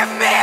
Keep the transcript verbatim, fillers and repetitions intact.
Give me